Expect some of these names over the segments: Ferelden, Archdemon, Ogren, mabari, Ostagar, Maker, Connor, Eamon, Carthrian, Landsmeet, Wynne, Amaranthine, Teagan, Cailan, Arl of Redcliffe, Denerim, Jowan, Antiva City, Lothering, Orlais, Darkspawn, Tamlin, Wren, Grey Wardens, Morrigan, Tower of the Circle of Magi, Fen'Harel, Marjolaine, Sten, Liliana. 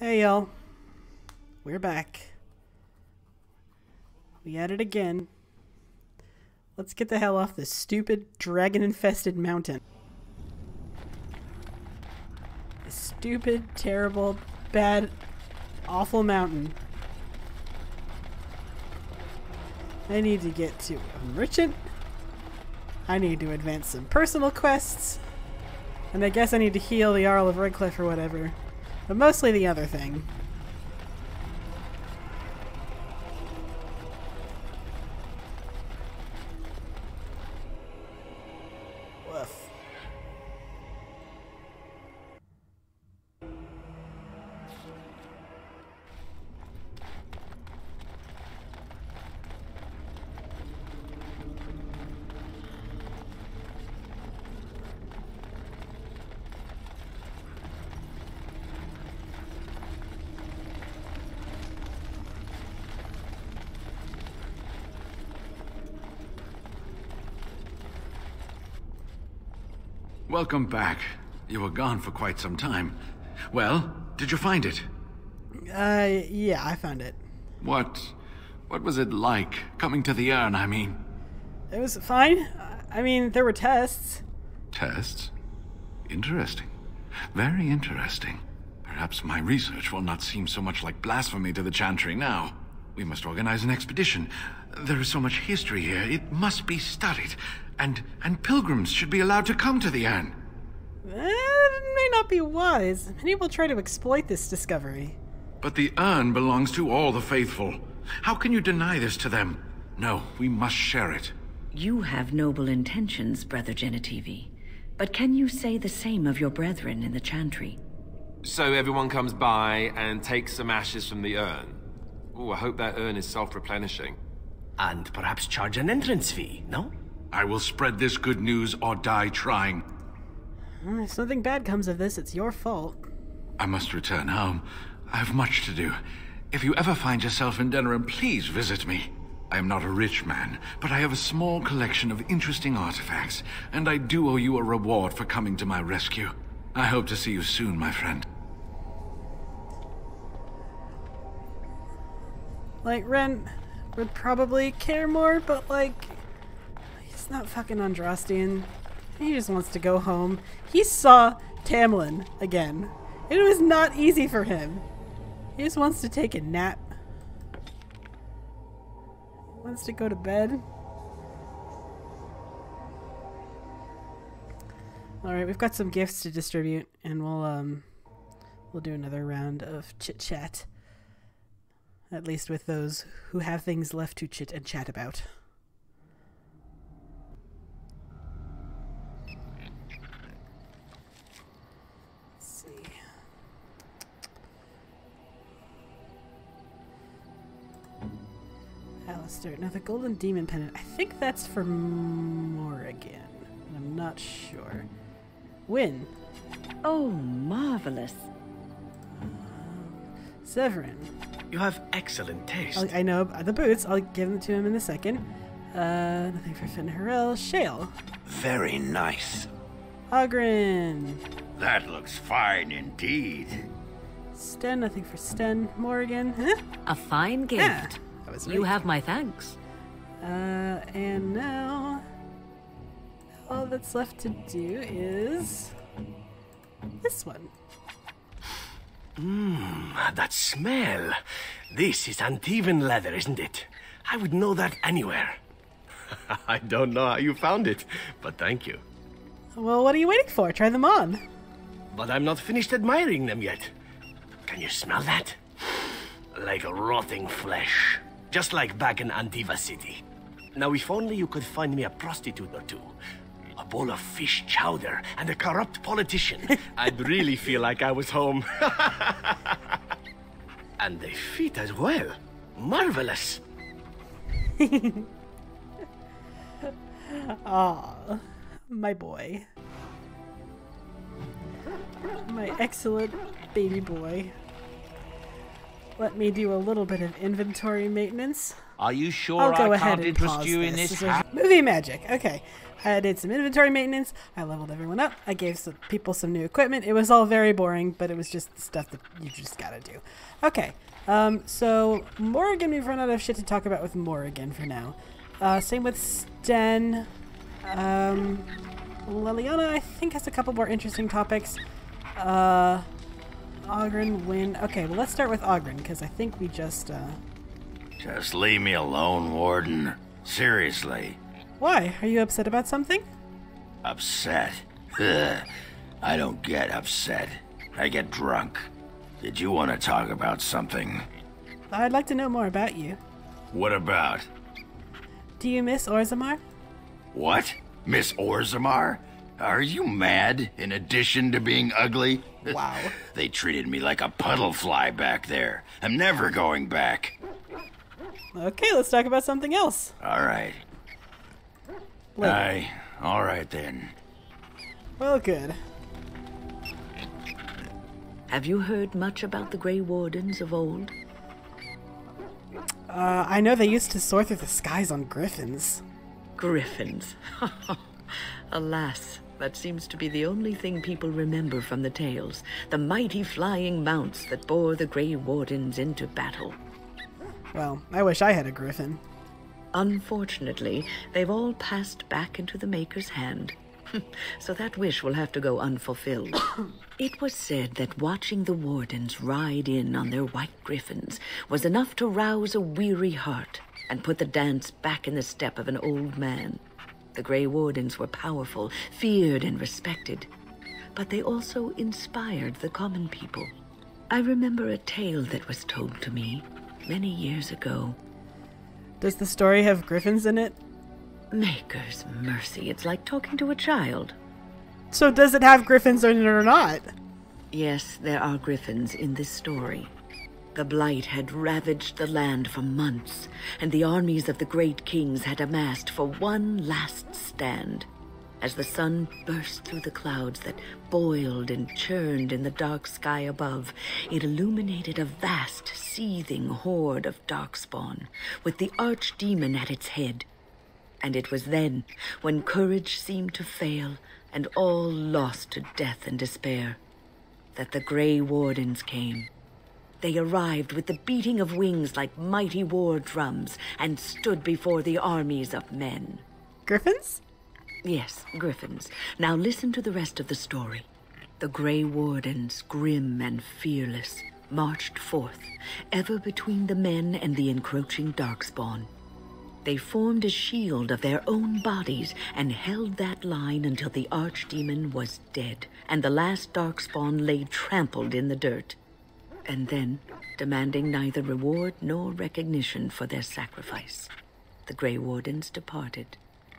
Hey y'all, we're back. We at it again. Let's get the hell off this stupid dragon-infested mountain. This stupid, terrible, bad, awful mountain. I need to get to a merchant. I need to advance some personal quests. And I guess I need to heal the Arl of Redcliffe or whatever. But mostly the other thing. Woof. Welcome back. You were gone for quite some time. Well, did you find it? Yeah, I found it. What was it like? Coming to the urn, I mean. It was fine. I mean, there were tests. Tests? Interesting. Very interesting. Perhaps my research will not seem so much like blasphemy to the Chantry now. We must organize an expedition. There is so much history here, it must be studied. And pilgrims should be allowed to come to the urn. That may not be wise. Many will try to exploit this discovery. But the urn belongs to all the faithful. How can you deny this to them? No, we must share it. You have noble intentions, Brother Genitivi. But can you say the same of your brethren in the Chantry? So everyone comes by and takes some ashes from the urn. Ooh, I hope that urn is self-replenishing. And perhaps charge an entrance fee, no? I will spread this good news or die trying. If something bad comes of this, it's your fault. I must return home. I have much to do. If you ever find yourself in Denerim, please visit me. I am not a rich man, but I have a small collection of interesting artifacts, and I do owe you a reward for coming to my rescue. I hope to see you soon, my friend. Like, Ren would probably care more, but like... It's not fucking Andrastian. He just wants to go home. He saw Tamlin again. It was not easy for him. He just wants to take a nap. He wants to go to bed. Alright, we've got some gifts to distribute and we'll do another round of chit-chat. At least with those who have things left to chit and chat about. Alistair. Now the golden demon pendant, I think that's for Morrigan. I'm not sure. Wynne. Oh, marvelous. Severin. You have excellent taste. I know the boots. I'll give them to him in a second. Nothing for Fen'Harel. Shale. Very nice. Ogren. That looks fine indeed. Sten. Nothing for Sten. Morrigan. Huh? A fine gift. Yeah. You have my thanks. And now all that's left to do is this one. Mmm, that smell. This is Antivan leather, isn't it? I would know that anywhere. I don't know how you found it, but thank you. Well, what are you waiting for? Try them on. But I'm not finished admiring them yet. Can you smell that? Like rotting flesh. Just like back in Antiva City. Now if only you could find me a prostitute or two, a bowl of fish chowder, and a corrupt politician, I'd really feel like I was home. And the feet as well. Marvelous. Ah, my boy. My excellent baby boy. Let me do a little bit of inventory maintenance. Are you sure I'll go ahead and pause this. Movie magic. Okay. I did some inventory maintenance. I leveled everyone up. I gave some people some new equipment. It was all very boring, but it was just stuff that you just gotta do. Okay. So Morrigan, we've run out of shit to talk about with Morrigan for now. Same with Sten. Liliana, I think, has a couple more interesting topics. Ogren, Wynne. Okay, well, let's start with Ogren, because I think we just, Just leave me alone, Warden. Seriously. Why? Are you upset about something? Upset? Ugh. I don't get upset. I get drunk. Did you want to talk about something? I'd like to know more about you. What about? Do you miss Orzammar? What? Miss Orzammar? Are you mad, in addition to being ugly? Wow. They treated me like a puddle fly back there. I'm never going back. Okay, let's talk about something else. All right. Later. Aye. All right, then. Well, good. Have you heard much about the Grey Wardens of old? I know they used to soar through the skies on griffins. Griffins. Alas, that seems to be the only thing people remember from the tales. The mighty flying mounts that bore the Grey Wardens into battle. Well, I wish I had a griffin. Unfortunately, they've all passed back into the Maker's hand. So that wish will have to go unfulfilled. It was said that watching the Wardens ride in on their white griffins was enough to rouse a weary heart and put the dance back in the step of an old man. The Grey Wardens were powerful, feared and respected, but they also inspired the common people. I remember a tale that was told to me many years ago. Does the story have griffins in it? Maker's mercy, it's like talking to a child. So does it have griffins in it or not? Yes, there are griffins in this story. The Blight had ravaged the land for months, and the armies of the great kings had amassed for one last stand. As the sun burst through the clouds that boiled and churned in the dark sky above, it illuminated a vast, seething horde of Darkspawn, with the Archdemon at its head. And it was then, when courage seemed to fail, and all lost to death and despair, that the Grey Wardens came. They arrived with the beating of wings like mighty war drums and stood before the armies of men. Griffins? Yes, griffins. Now listen to the rest of the story. The Grey Wardens, grim and fearless, marched forth, ever between the men and the encroaching Darkspawn. They formed a shield of their own bodies and held that line until the Archdemon was dead and the last Darkspawn lay trampled in the dirt. And then, demanding neither reward nor recognition for their sacrifice, the Grey Wardens departed.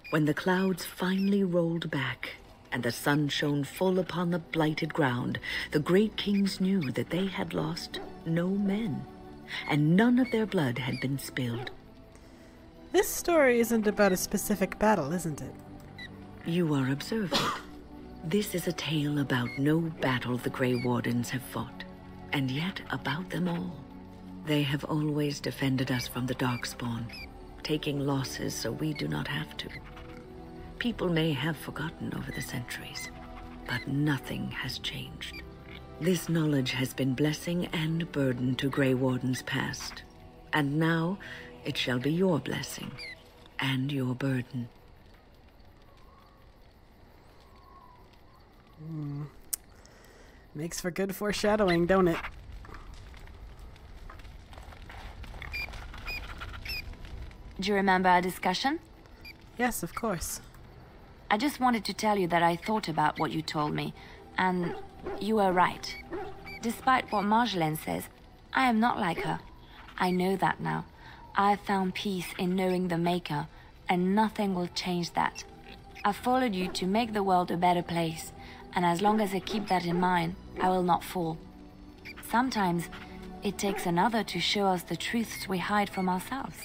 When the clouds finally rolled back, and the sun shone full upon the blighted ground, the great kings knew that they had lost no men, and none of their blood had been spilled. This story isn't about a specific battle, isn't it? You are observant. This is a tale about no battle the Grey Wardens have fought. And yet, about them all, they have always defended us from the Darkspawn, taking losses so we do not have to. People may have forgotten over the centuries, but nothing has changed. This knowledge has been blessing and burden to Grey Warden's past, and now it shall be your blessing and your burden. Makes for good foreshadowing, don't it? Do you remember our discussion? Yes, of course. I just wanted to tell you that I thought about what you told me, and you were right. Despite what Marjolaine says, I am not like her. I know that now. I found peace in knowing the Maker, and nothing will change that. I followed you to make the world a better place. And as long as I keep that in mind, I will not fall. Sometimes, it takes another to show us the truths we hide from ourselves.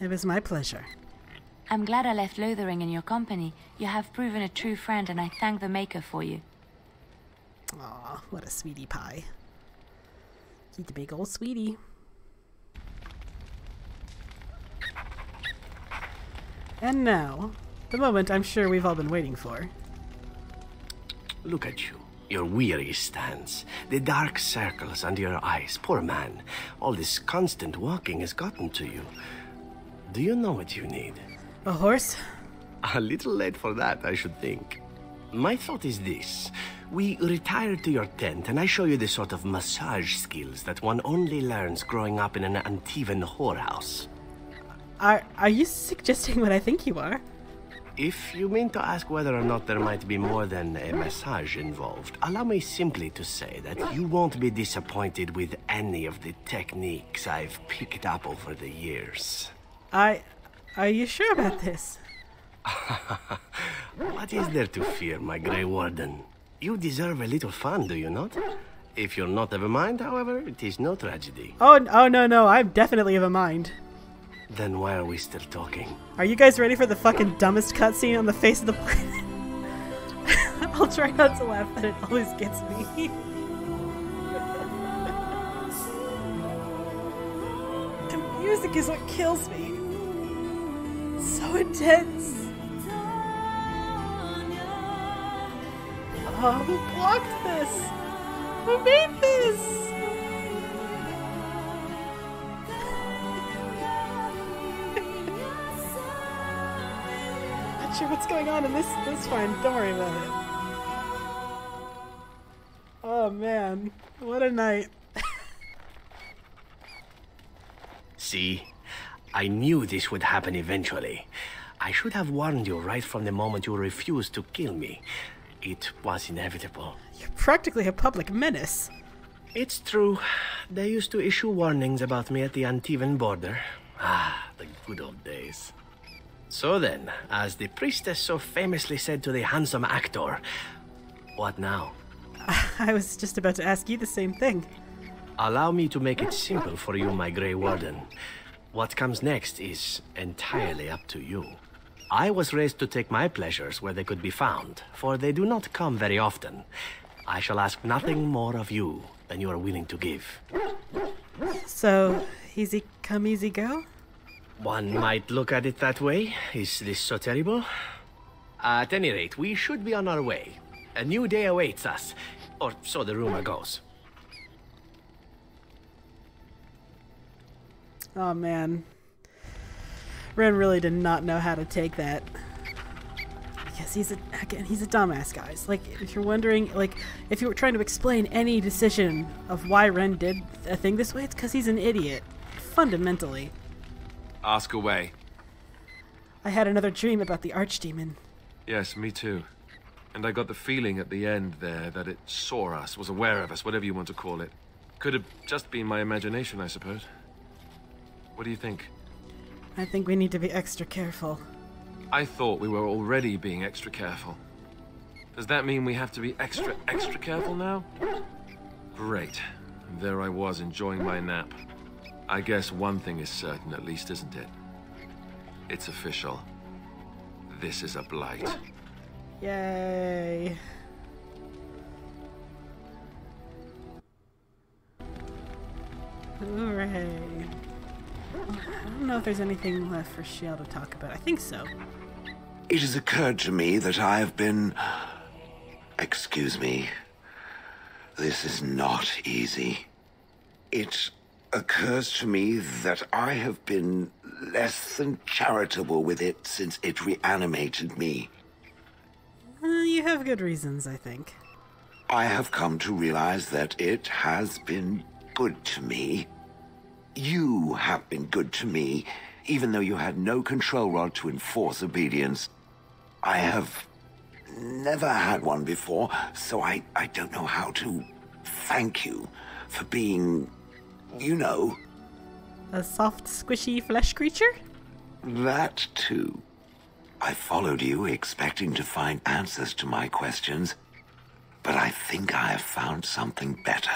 It was my pleasure. I'm glad I left Lothering in your company. You have proven a true friend, and I thank the Maker for you. Aw, what a sweetie pie. He's a big old sweetie. And now, the moment I'm sure we've all been waiting for. Look at you. Your weary stance, the dark circles under your eyes. Poor man, all this constant walking has gotten to you. Do you know what you need? A horse? A little late for that, I should think. My thought is this. We retire to your tent and I show you the sort of massage skills that one only learns growing up in an Antivan whorehouse. Are you suggesting what I think you are? If you mean to ask whether or not there might be more than a massage involved, allow me simply to say that you won't be disappointed with any of the techniques I've picked up over the years. Are you sure about this? What is there to fear, my Grey Warden? You deserve a little fun, do you not? If you're not of a mind, however, it is no tragedy. Oh no, no, I'm definitely of a mind. Then why are we still talking? Are you guys ready for the fucking dumbest cutscene on the face of the planet? I'll try not to laugh, but it always gets me. The music is what kills me. It's so intense. Oh, who blocked this? Who made this? Sure what's going on in this one, don't worry about it. Oh man, what a night. See, I knew this would happen eventually. I should have warned you right from the moment you refused to kill me. It was inevitable. You're practically a public menace. It's true. They used to issue warnings about me at the Antivan border. Ah, the good old days. So then, as the priestess so famously said to the handsome actor, what now? I was just about to ask you the same thing. Allow me to make it simple for you, my Grey Warden. What comes next is entirely up to you. I was raised to take my pleasures where they could be found, for they do not come very often. I shall ask nothing more of you than you are willing to give. So, easy come, easy go? One might look at it that way. Is this so terrible? At any rate, we should be on our way. A new day awaits us, or so the rumor goes. Oh man. Ren really did not know how to take that. Because he's a dumbass, guys. Like, if you're wondering, like, if you were trying to explain any decision of why Ren did a thing this way, it's because he's an idiot. Fundamentally. Ask away. I had another dream about the Archdemon. Yes, me too. And I got the feeling at the end there that it saw us, was aware of us, whatever you want to call it. Could have just been my imagination, I suppose. What do you think? I think we need to be extra careful. I thought we were already being extra careful. Does that mean we have to be extra, extra careful now? Great. And there I was, enjoying my nap. I guess one thing is certain, at least, isn't it? It's official. This is a blight. Yay. Hooray. I don't know if there's anything left for Shale to talk about. I think so. It has occurred to me that I have been... Excuse me. This is not easy. It occurs to me that I have been less than charitable with it since it reanimated me. You have good reasons, I think. I have come to realize that it has been good to me. You have been good to me, even though you had no control rod to enforce obedience. I have never had one before, so I don't know how to thank you for being... You know. A soft, squishy flesh creature? That too. I followed you expecting to find answers to my questions, but I think I have found something better.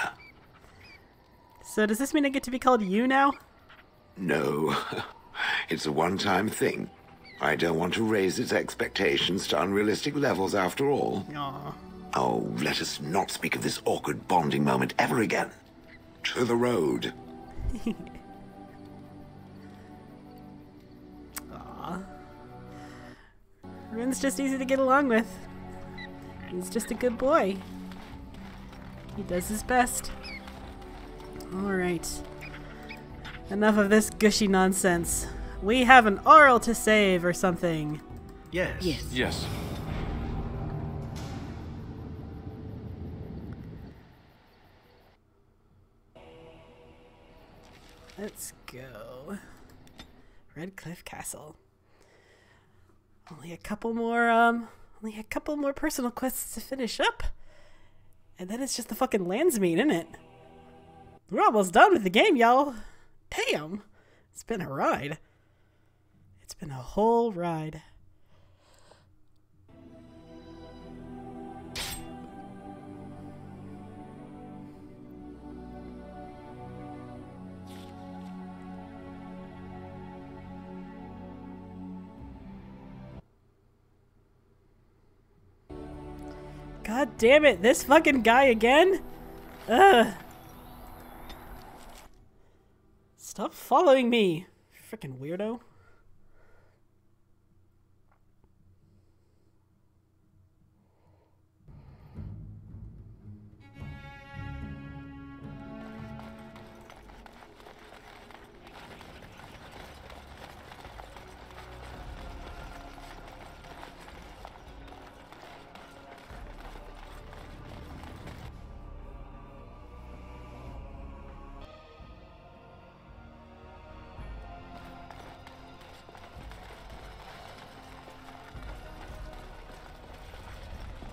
So does this mean I get to be called you now? No. It's a one-time thing. I don't want to raise its expectations to unrealistic levels after all. Aww. Oh, let us not speak of this awkward bonding moment ever again. to the road. Aww. Wynne's just easy to get along with. He's just a good boy. He does his best. Alright. Enough of this gushy nonsense. We have an Arl to save or something. Yes. Yes. Yes. Let's go. Redcliffe Castle. Only a couple more personal quests to finish up. And then it's just the fucking Landsmeet, isn't it? We're almost done with the game, y'all. Damn. It's been a ride. It's been a whole ride. God damn it, this fucking guy again? Ugh. Stop following me, frickin' weirdo.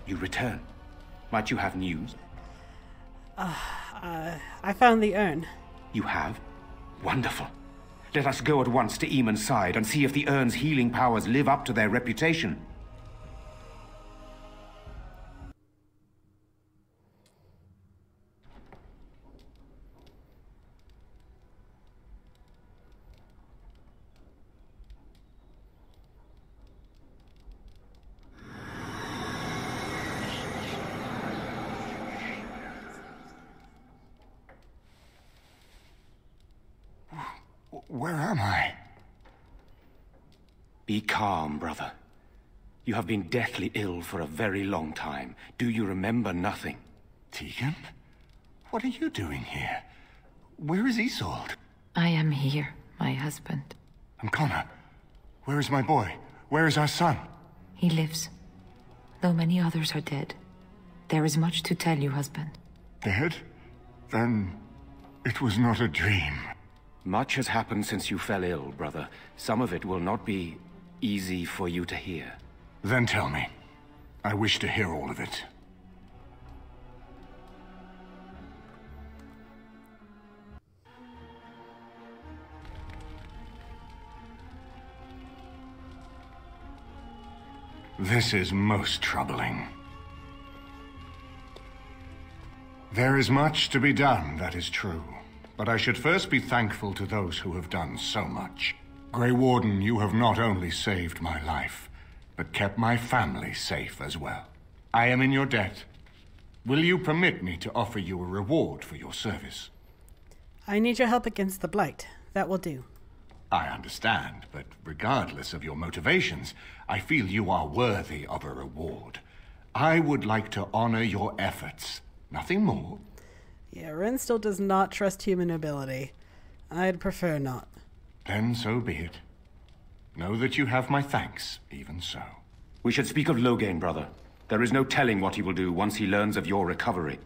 You return. Might you have news? I found the urn. You have? Wonderful. Let us go at once to Eamon's side and see if the urn's healing powers live up to their reputation. Be calm, brother. You have been deathly ill for a very long time. Do you remember nothing? Teagan? What are you doing here? Where is Isolde? I am here, my husband. I'm Connor. Where is my boy? Where is our son? He lives. Though many others are dead. There is much to tell you, husband. Dead? Then it was not a dream. Much has happened since you fell ill, brother. Some of it will not be easy for you to hear. Then tell me. I wish to hear all of it. This is most troubling. There is much to be done, that is true. But I should first be thankful to those who have done so much. Grey Warden, you have not only saved my life, but kept my family safe as well. I am in your debt. Will you permit me to offer you a reward for your service? I need your help against the Blight. That will do. I understand, but regardless of your motivations, I feel you are worthy of a reward. I would like to honor your efforts. Nothing more. Yeah, Wynne still does not trust human ability. I'd prefer not. Then so be it. Know that you have my thanks, even so. We should speak of Loghain, brother. There is no telling what he will do once he learns of your recovery.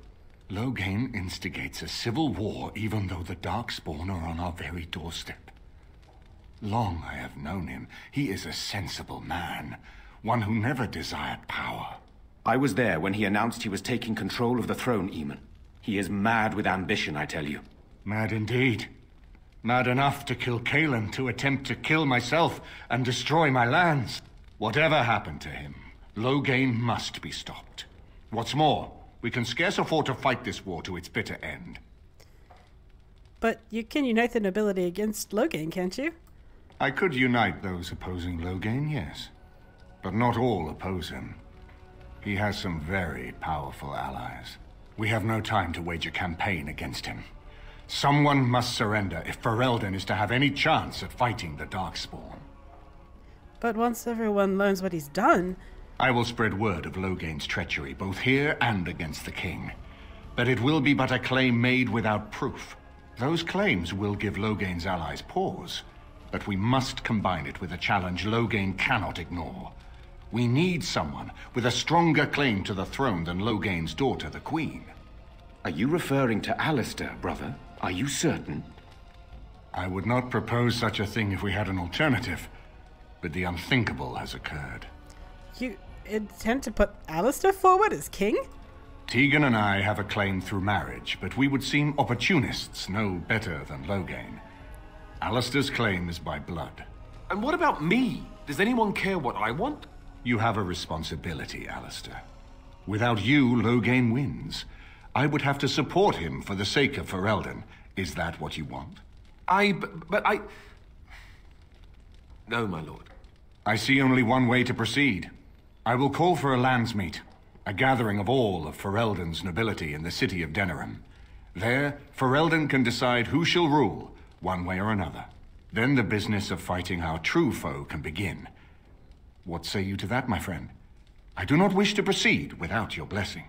Loghain instigates a civil war, even though the Darkspawn are on our very doorstep. Long I have known him. He is a sensible man, one who never desired power. I was there when he announced he was taking control of the throne, Eamon. He is mad with ambition, I tell you. Mad indeed. Mad enough to kill Cailan, to attempt to kill myself and destroy my lands. Whatever happened to him, Loghain must be stopped. What's more, we can scarce afford to fight this war to its bitter end. But you can unite the nobility against Loghain, can't you? I could unite those opposing Loghain, yes. But not all oppose him. He has some very powerful allies. We have no time to wage a campaign against him. Someone must surrender if Ferelden is to have any chance at fighting the Darkspawn. But once everyone learns what he's done... I will spread word of Loghain's treachery, both here and against the king. But it will be but a claim made without proof. Those claims will give Loghain's allies pause, but we must combine it with a challenge Loghain cannot ignore. We need someone with a stronger claim to the throne than Loghain's daughter, the Queen. Are you referring to Alistair, brother? Are you certain? I would not propose such a thing if we had an alternative, but the unthinkable has occurred. You intend to put Alistair forward as king? Teagan and I have a claim through marriage, but we would seem opportunists no better than Loghain. Alistair's claim is by blood. And what about me? Does anyone care what I want? You have a responsibility, Alistair. Without you, Loghain wins. I would have to support him for the sake of Ferelden. Is that what you want? No, my lord. I see only one way to proceed. I will call for a Landsmeet. A gathering of all of Ferelden's nobility in the city of Denerim. There, Ferelden can decide who shall rule, one way or another. Then the business of fighting our true foe can begin. What say you to that, my friend? I do not wish to proceed without your blessing.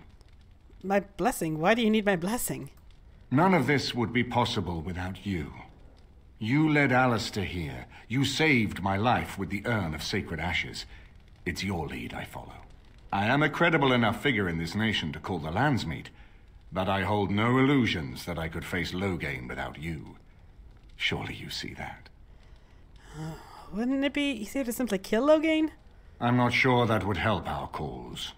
My blessing? Why do you need my blessing? None of this would be possible without you. You led Alistair here. You saved my life with the Urn of Sacred Ashes. It's your lead I follow. I am a credible enough figure in this nation to call the Landsmeet, but I hold no illusions that I could face Loghain without you. Surely you see that. Wouldn't it be easier to simply kill Loghain? I'm not sure that would help our cause.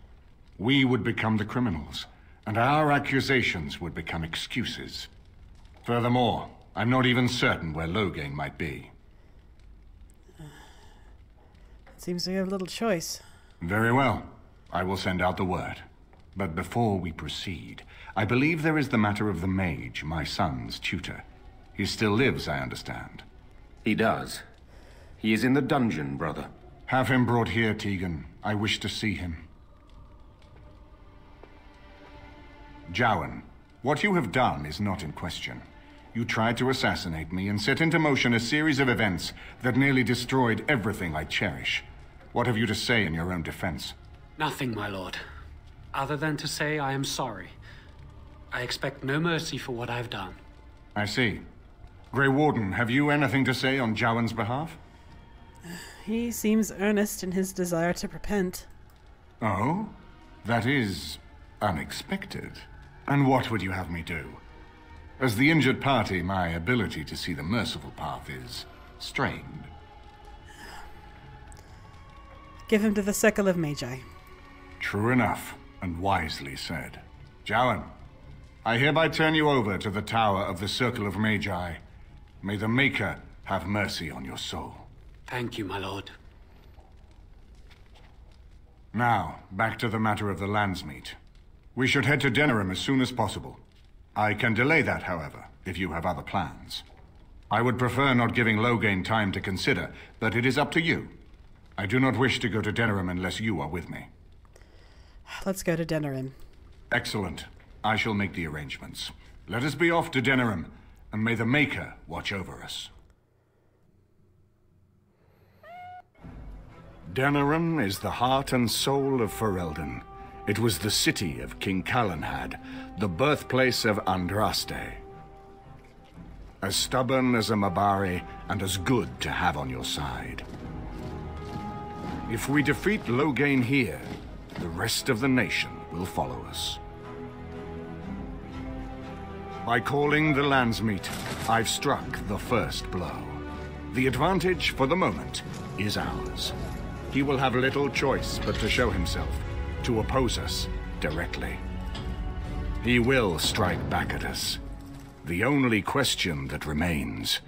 We would become the criminals, and our accusations would become excuses. Furthermore, I'm not even certain where Loghain might be. Seems we have little choice. Very well. I will send out the word. But before we proceed, I believe there is the matter of the mage, my son's tutor. He still lives, I understand. He does. He is in the dungeon, brother. Have him brought here, Teagan. I wish to see him. Jowan, what you have done is not in question. You tried to assassinate me and set into motion a series of events that nearly destroyed everything I cherish. What have you to say in your own defense? Nothing, my lord, other than to say I am sorry. I expect no mercy for what I've done. I see. Grey Warden, have you anything to say on Jowan's behalf? He seems earnest in his desire to repent. Oh? That is unexpected. And what would you have me do? As the injured party, my ability to see the merciful path is strained. Give him to the Circle of Magi. True enough, and wisely said. Jowan, I hereby turn you over to the Tower of the Circle of Magi. May the Maker have mercy on your soul. Thank you, my lord. Now, back to the matter of the Landsmeet. We should head to Denerim as soon as possible. I can delay that, however, if you have other plans. I would prefer not giving Loghain time to consider, but it is up to you. I do not wish to go to Denerim unless you are with me. Let's go to Denerim. Excellent. I shall make the arrangements. Let us be off to Denerim, and may the Maker watch over us. Denerim is the heart and soul of Ferelden. It was the city of King Cailan, the birthplace of Andraste. As stubborn as a Mabari, and as good to have on your side. If we defeat Loghain here, the rest of the nation will follow us. By calling the Landsmeet, I've struck the first blow. The advantage, for the moment, is ours. He will have little choice but to show himself, to oppose us directly. He will strike back at us. The only question that remains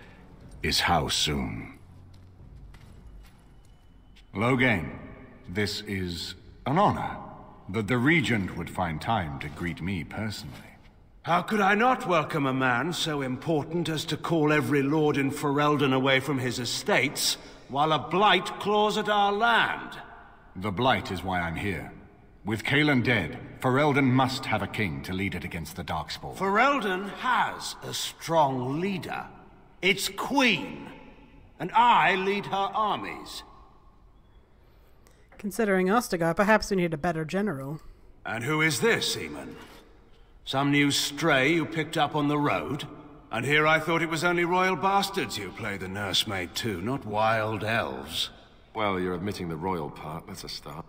is how soon. Loghain, this is an honor that the Regent would find time to greet me personally. How could I not welcome a man so important as to call every lord in Ferelden away from his estates, while a blight claws at our land? The blight is why I'm here. With Cailan dead, Ferelden must have a king to lead it against the Darkspawn. Ferelden has a strong leader. It's Queen. And I lead her armies. Considering Ostagar, perhaps we need a better general. And who is this, Eamon? Some new stray you picked up on the road? And here I thought it was only royal bastards you play the nursemaid to, not wild elves. Well, you're admitting the royal part. That's a start.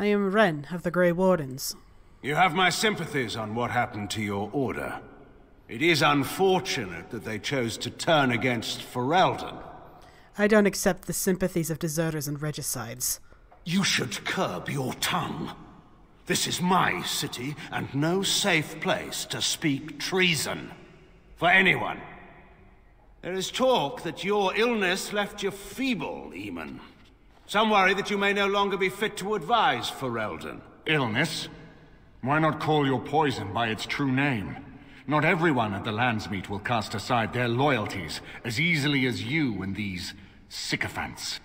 I am Wren of the Grey Wardens. You have my sympathies on what happened to your order. It is unfortunate that they chose to turn against Ferelden. I don't accept the sympathies of deserters and regicides. You should curb your tongue. This is my city, and no safe place to speak treason. For anyone. There is talk that your illness left you feeble, Eamon. Some worry that you may no longer be fit to advise Ferelden. Illness? Why not call your poison by its true name? Not everyone at the Landsmeet will cast aside their loyalties as easily as you and these sycophants.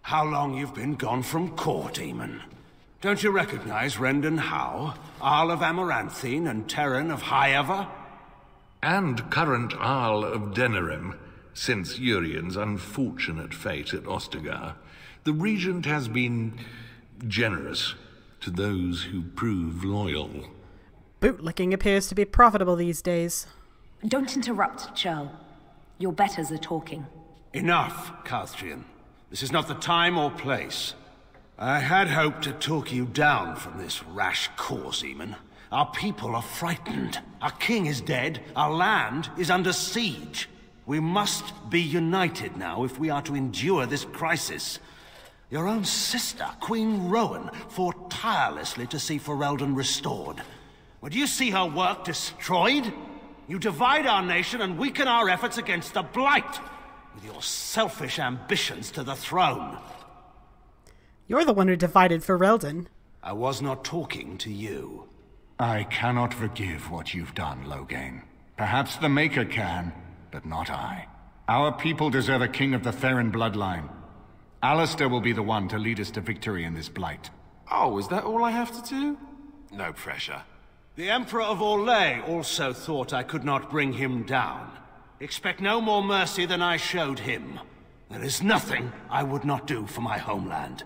How long you've been gone from court, Eamon? Don't you recognize Rendon Howe, Arl of Amaranthine and Terran of Highover? And current Arl of Denerim, since Urian's unfortunate fate at Ostagar. The Regent has been generous to those who prove loyal. Bootlicking appears to be profitable these days. Don't interrupt, Churl. Your betters are talking. Enough, Carthrian. This is not the time or place. I had hoped to talk you down from this rash course, Eamon. Our people are frightened. Our king is dead. Our land is under siege. We must be united now if we are to endure this crisis. Your own sister, Queen Rowan, fought tirelessly to see Ferelden restored. Would you see her work destroyed? You divide our nation and weaken our efforts against the Blight, with your selfish ambitions to the throne. You're the one who divided Ferelden. I was not talking to you. I cannot forgive what you've done, Loghain. Perhaps the Maker can, but not I. Our people deserve a king of the Theron bloodline. Alistair will be the one to lead us to victory in this Blight. Oh, is that all I have to do? No pressure. The Emperor of Orlais also thought I could not bring him down. Expect no more mercy than I showed him. There is nothing I would not do for my homeland.